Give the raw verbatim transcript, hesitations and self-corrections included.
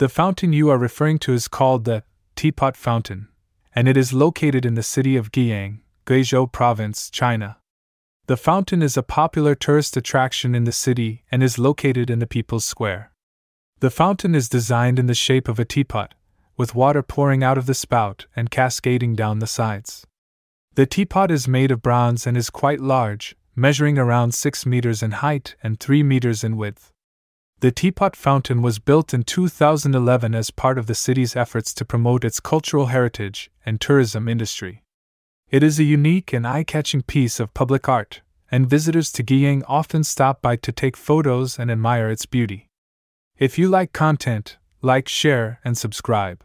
The fountain you are referring to is called the Teapot Fountain, and it is located in the city of Guiyang, Guizhou Province, China. The fountain is a popular tourist attraction in the city and is located in the People's Square. The fountain is designed in the shape of a teapot, with water pouring out of the spout and cascading down the sides. The teapot is made of bronze and is quite large, measuring around six meters in height and three meters in width. The teapot fountain was built in two thousand eleven as part of the city's efforts to promote its cultural heritage and tourism industry. It is a unique and eye-catching piece of public art, and visitors to Guiyang often stop by to take photos and admire its beauty. If you like content, like, share, and subscribe.